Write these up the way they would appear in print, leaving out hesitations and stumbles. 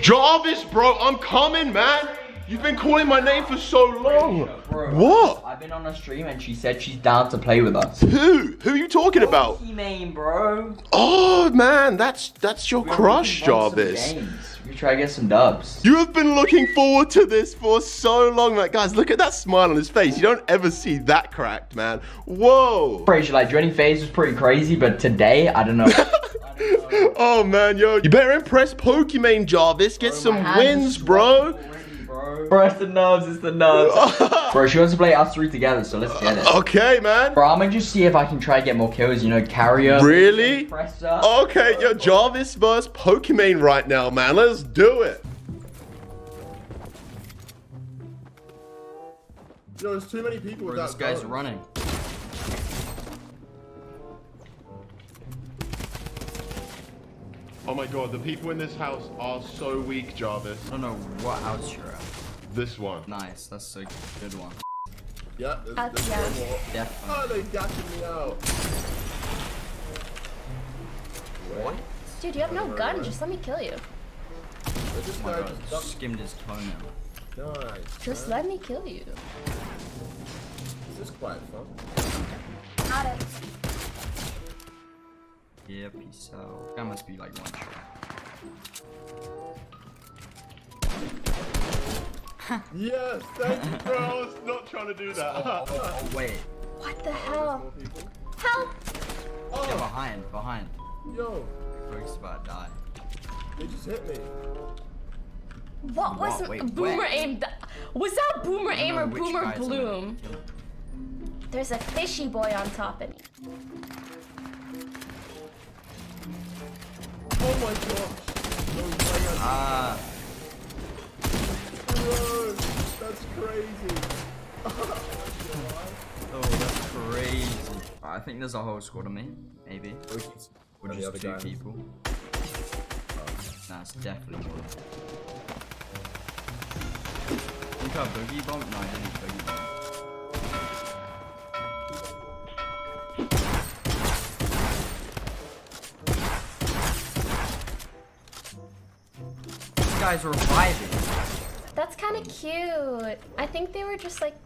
Jarvis, bro, I'm coming, man. You've been calling my name for so long. Bro, what? I've been on a stream and she said she's down to play with us. Who? Who are you talking about? Pokimane, bro. Oh, man, that's your crush, Jarvis. We try to get some dubs. You have been looking forward to this for so long, man. Guys, look at that smile on his face. You don't ever see that cracked, man. Whoa. Pretty sure, like, joining phase was pretty crazy, but today, I don't know. Oh, man, yo. You better impress Pokimane, Jarvis. Get some wins, bro. Bro, it's the nerves, it's the nerves. Bro, she wants to play us three together, so let's get it. Okay, man. Bro, I'm gonna just see if I can try to get more kills, you know, carry her. Really? Press her. Okay, yo, Jarvis versus Pokimane right now, man. Let's do it. Yo, there's too many people with that. This guy's running. Oh my god, the people in this house are so weak, Jarvis. I don't know what house you're at. This one. Nice, that's a good one. Yeah, there's one more. Yeah. Oh, they're dashing me out. What? Dude, you have no gun, just let me kill you. Oh my god, I skimmed his toenail. Nice. Just let me kill you. Is this quiet, huh? Got it. Yeah, peace out. That must be like one shot. Yes, thank you, bro. I was not trying to do that. Oh, wait. What the hell? Help! Oh. Yeah, behind, behind. Yo. Folks about to die. They just hit me. What was Boomer Aim? Was that Boomer Aim or Boomer Bloom? There's a fishy boy on top of me. Oh my gosh. Ah. Bro, that's crazy. Oh, that's crazy. I think there's a whole squad of me, maybe. Or just two people. That's definitely one. Think I boogie bomb? No, I didn't boogie bomb. Guys reviving. That's kind of cute. I think they were just like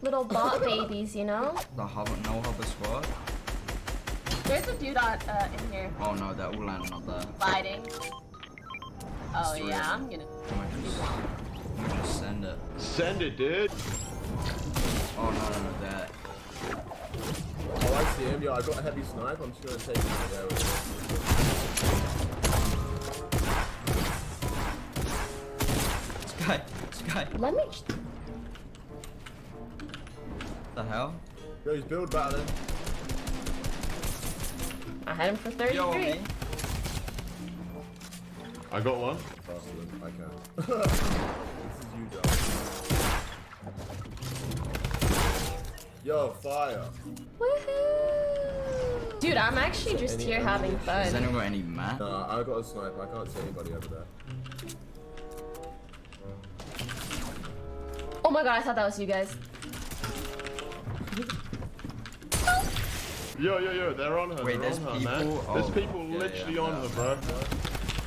little bot babies, you know? The hover, no hover squad. There's a dude on, in here. Oh no, that will land on the sliding. Oh yeah, I'm gonna. I'm just send it. Send it, dude. Oh no, that. Oh, I see him. Yo, I got a heavy snipe. I'm just gonna take him down. This guy. Let me. What the hell? Yo, he's build battling. I had him for 33. Yo, okay. I got one. Faster than I can. This is you, dog. Yo, fire. Woohoo! Dude, I'm actually just here having fun. Has anyone got any map? Nah, I got a sniper. I can't see anybody over there. Oh my god, I thought that was you guys. Yo, they're on her. Wait, there's people. Man. Oh, there's people literally on her, bro. Oh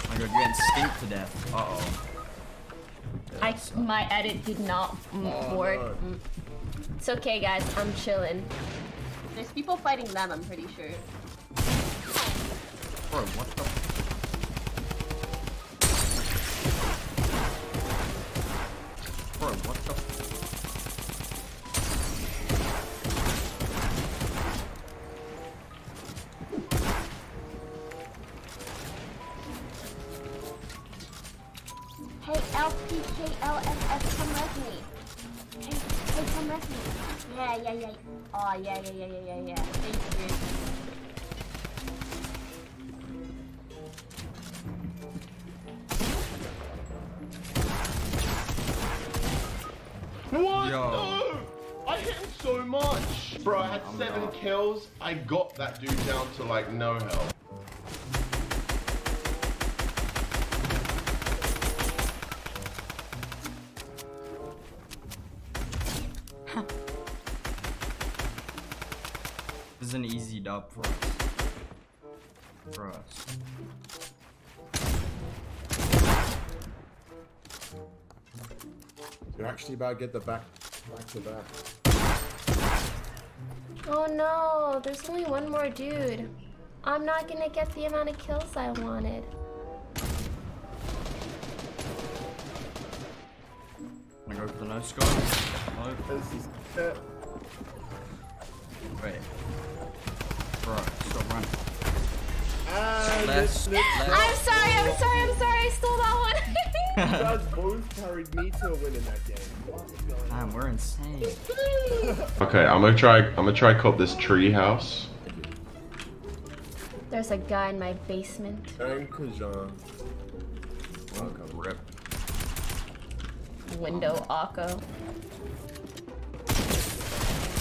my god, you're getting stinked to death. Uh oh. My edit did not work. No. It's okay, guys. I'm chilling. There's people fighting them. I'm pretty sure. Bro, what the? Hey, LPKLFF, come with me. Hey, come with me. Yeah. Oh, yeah. Thank you. What? Yo. No! I hit him so much! Bro, I had 7 kills. I got that dude down to like no health. This is an easy dub for us. You're actually about to get the back to back. Oh no, there's only one more dude. I'm not gonna get the amount of kills I wanted. I go for the no scope. No. Wait. Bro, stop running. Left. I'm sorry, I stole that one. You guys both carried me to a win in that game. Damn, we're insane. Okay, I'm gonna try cop this tree house. There's a guy in my basement. Rip. Window Akko.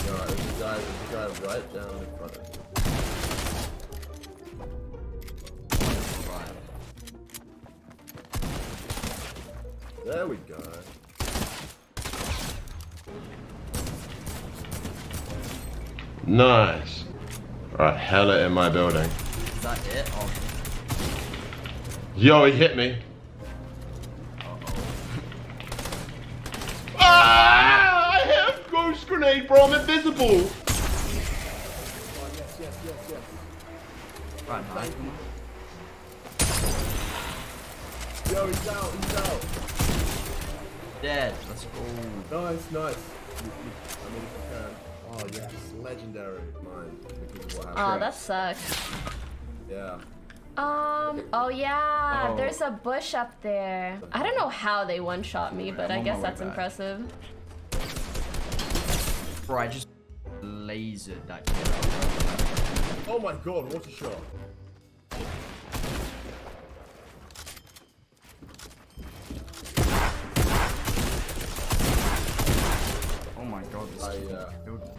Alright, there's a guy right down in front of me. There we go. Nice. Alright, hella in my building. Is that it? Oh. Yo, he hit me. Uh-oh. Ah! I have ghost grenade, bro. I'm invisible. Oh, yes. Right, nice. Yo, he's out. Dead. Let's go. Nice. I mean, if you can. Oh, yes. Legendary. Mine. Oh, that sucks. Yeah. Oh, yeah. Oh. There's a bush up there. I don't know how they one-shot me, but I guess that's impressive. Bro, I just lasered that kid. Oh, my God. What a shot.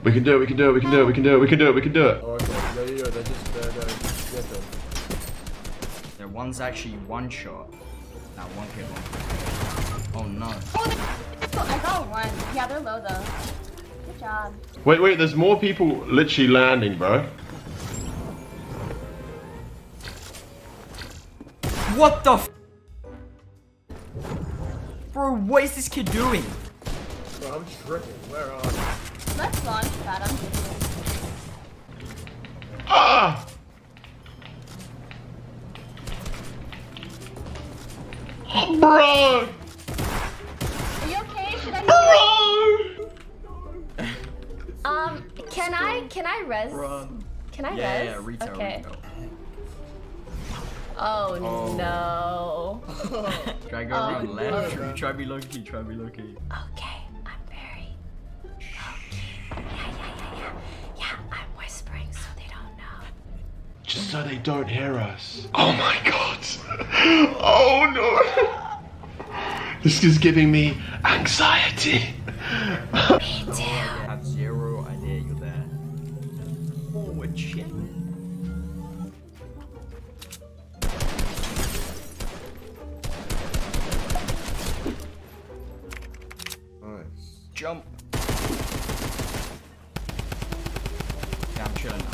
We can do it. Oh, okay. There you go. They're just get them. Their one's actually one shot. That one kid one. Oh no. Oh, I got one. Yeah, they're low though. Good job. Wait. There's more people literally landing, bro. What the? Bro, what is this kid doing? Bro, I'm tripping. Where are you? Let's launch that, I'm good. Ah! Oh, bro! Are you okay? Should I bro! Can I res? Can I res? Yeah, retail, okay. Retail. Oh no. Try go around left. No. Try be low key. Okay. Just so they don't hear us. Oh my God. Oh no. This is giving me anxiety. Me too. I have zero idea you're there. Oh, we're chilling. Nice. Jump. Yeah, I'm chilling now. No.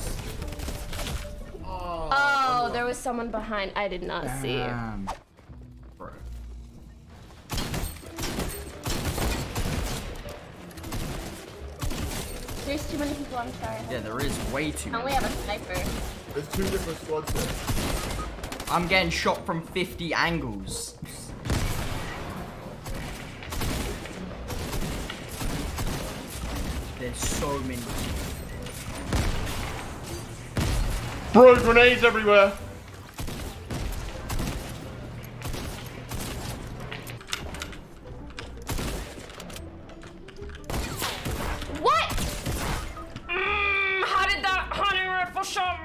Oh, there was someone behind. I did not see. Bro. There's too many people, I'm sorry. Yeah, there is way too many. I only have a sniper. There's two different squads there. I'm getting shot from 50 angles. There's so many. Bro, grenades everywhere! What?! How did that hunting rifle shot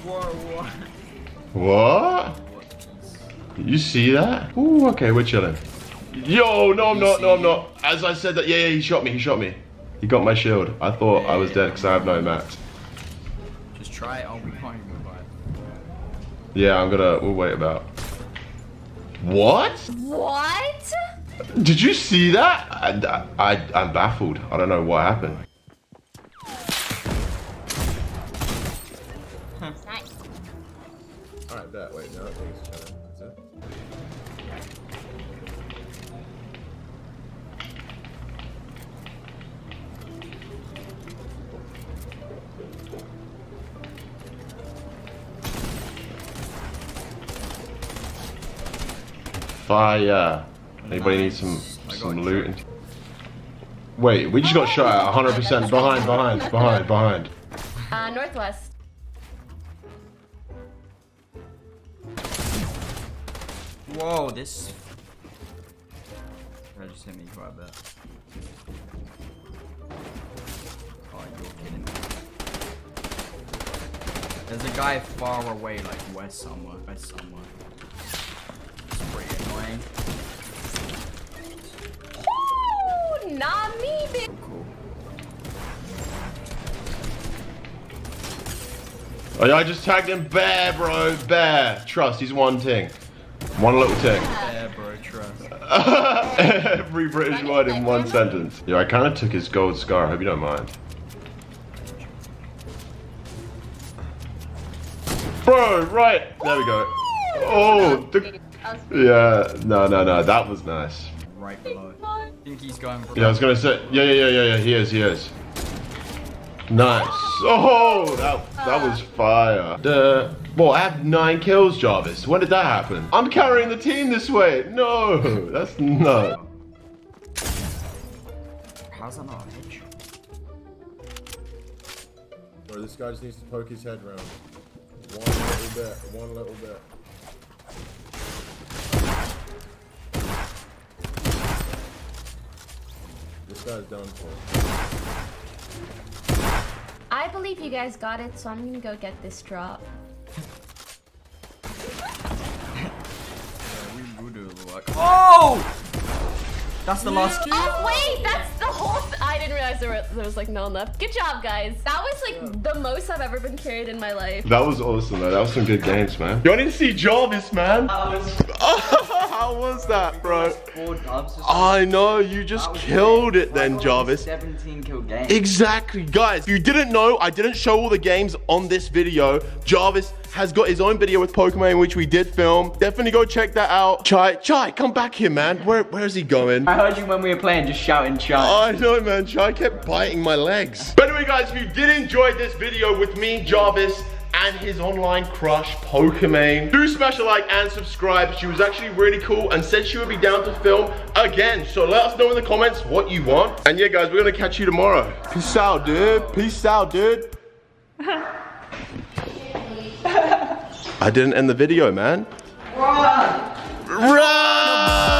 miss? What? You see that? Ooh, okay, we're chilling. Yo, no, I'm not, no, I'm not. As I said that, yeah, he shot me, he shot me. He got my shield. I thought I was dead because I have no max. Just try it, I'll be fine. Yeah, I'm gonna, we'll wait about. What? What? Did you see that? I'm baffled. I don't know what happened. Nice. Alright, that, wait, no, I think it's trying to, is it? Fire. Anybody nice. Need some loot? And wait, we just got shot at 100%. Behind. Northwest. Whoa, this. That just hit me quite a bit. Oh, you're kidding me. There's a guy far away, like west somewhere. It's pretty annoying. Woo! Not me, bitch! Cool. Oh, yeah, I just tagged him bear, bro. Bear. Trust, he's one thing. One little thing. Yeah, bro, trust. Every British word in one sentence. Yeah, I kind of took his gold scar. I hope you don't mind. Bro, right. There we go. Oh, the... yeah. No. That was nice. Right below. I think he's going for. Yeah, I was gonna say. Yeah. He is. Nice. Oh, that was fire. Duh. Well, I have 9 kills, Jarvis. When did that happen? I'm carrying the team this way. No, that's not. How's that not a hitch? Bro, this guy just needs to poke his head round. One little bit. This guy's done for. I believe you guys got it, so I'm gonna go get this drop. Oh! That's the last kill. Oh wait, that's the whole thing. I didn't realize there was like none left. Good job, guys. That was like the most I've ever been carried in my life. That was awesome, though. That was some good games, man. Yo, I didn't see Jarvis, man. How was that, bro? I know, you just killed it then, Jarvis. 17 kill game. Exactly, guys. If you didn't know, I didn't show all the games on this video. Jarvis has got his own video with Pokimane, which we did film. Definitely go check that out. Chai, come back here, man. Where is he going? I heard you when we were playing, just shouting Chai. I know, man. Chai kept biting my legs. But anyway, guys, if you did enjoy this video with me, Jarvis, and his online crush, Pokimane, do smash a like and subscribe. She was actually really cool and said she would be down to film again. So let us know in the comments what you want. And yeah, guys, we're gonna catch you tomorrow. Peace out, dude. I didn't end the video, man. Run!